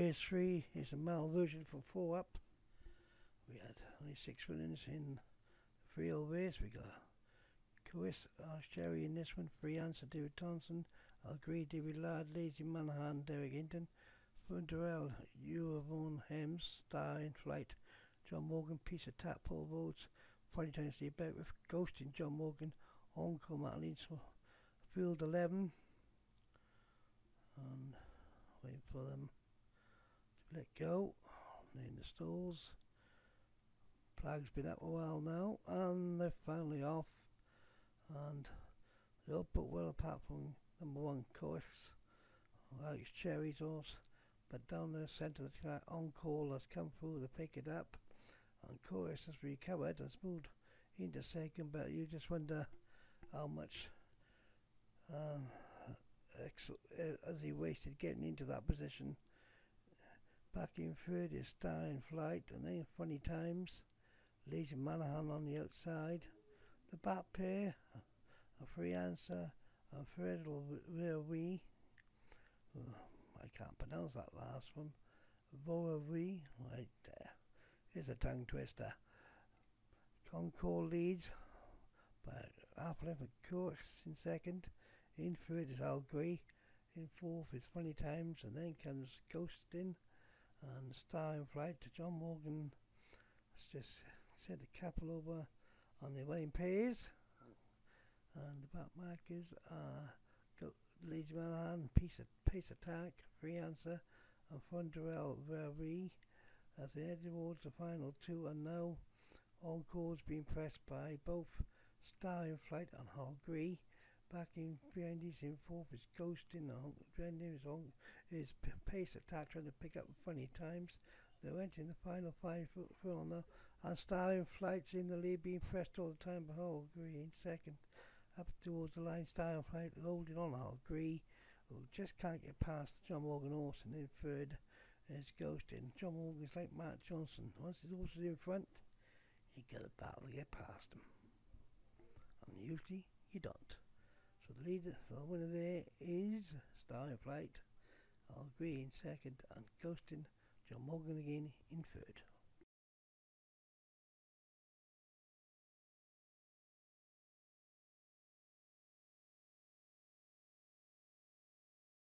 Grade 3 is a mild version for 4-up. We had only 6 runnings in the 3-0 race. We got Chris, Alex Cherry in this one. Free answer, David Thompson. Algrey, David Lard, Lazy Manahan, Derek Hinton. Fundarel, Eurovon, Hems, Star in Flight. John Morgan, Piece of Tadpole Roads. Friday Times Day Back with Ghost in John Morgan. Uncle Madeline, so Field 11. And waiting for them to let go. In the stalls. Flag's been up a while now, and they're finally off, and they all put well apart from number 1 course, Alex Cherry's horse, but down the centre of the track, On Call has come through to pick it up, and Chorus has recovered and has moved into second, but you just wonder how much as he wasted getting into that position. Back in third is Star in Flight, and then Funny Times. Lazy Manahan on the outside. The back pair, a Free Answer, and Fred Rear Wee. I can't pronounce that last one. Vora Wee, right there. It's a tongue twister. Concord leads by half length of course in second. In third is Algrey. In fourth is Funny Times, and then comes Ghostin and Star in Flight to John Morgan. It's just set the couple over on the winning pairs, and the back markers are Lazy Manahan, Pace Attack, Free Answer, and Fundarel Vary as they head towards the final two. And now Encore's been pressed by both Star in Flight and Hal Green. Back in behind these in fourth is Ghostin, and is Pace Attack trying to pick up Funny Times. They went in the final 5 foot full now, and Star in Flight's in the lead, being pressed all the time by Hal Green in second. Up towards the line, Star in Flight loading on Hal Green, who just can't get past John Morgan horse, and in third is Ghostin. John Morgan's like Matt Johnson. Once his horse is in front, you got a battle to get past him, and usually you don't. So the leader, the winner there is Star in Flight, Algrey in second, and Ghostin, John Morgan again in third.